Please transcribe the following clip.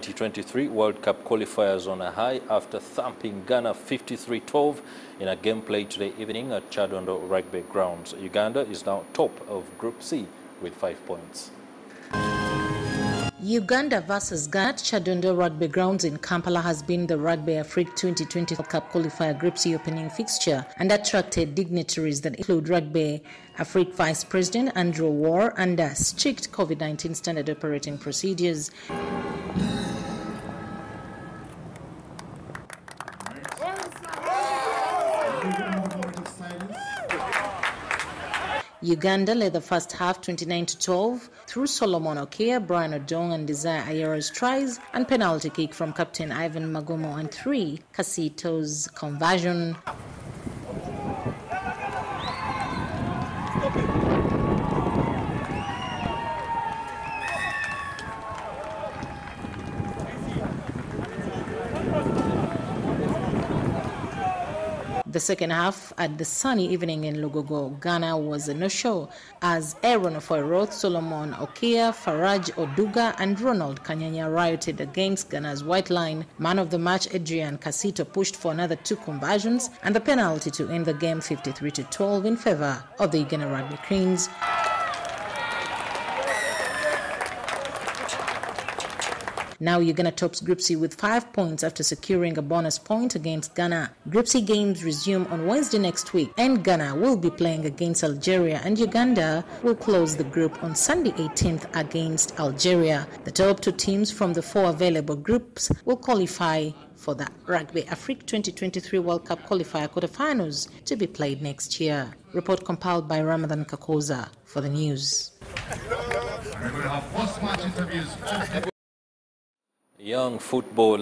2023 World Cup qualifiers on a high after thumping Ghana 53-12 in a game played today evening at Chadondo Rugby Grounds. Uganda is now top of Group C with 5 points. Uganda versus Ghana at Chadondo Rugby Grounds in Kampala has been the Rugby Afrique 2020 World Cup qualifier Group C opening fixture and attracted dignitaries that include Rugby Afrique Vice President Andrew War under strict COVID-19 standard operating procedures. Uganda led the first half 29-12 through Solomon Okea, Brian Odong and Desire Ayero's tries and penalty kick from captain Ivan Magomo and 3 Kasito's conversion. The second half at the sunny evening in Lugogo, Ghana was a no-show as Aaron Foyroth, Solomon Okea, Faraj, Oduga and Ronald Kanyanya rioted against Ghana's white line. Man of the match Adrian Kasito pushed for another 2 conversions and the penalty to end the game 53-12 in favor of the Ghana Rugby Queens. Now Uganda tops Group C with 5 points after securing a bonus point against Ghana. Group C games resume on Wednesday next week and Ghana will be playing against Algeria and Uganda will close the group on Sunday 18th against Algeria. The top 2 teams from the 4 available groups will qualify for the Rugby Afrique 2023 World Cup qualifier quarterfinals to be played next year. Report compiled by Ramadan Kakosa for the news. Young football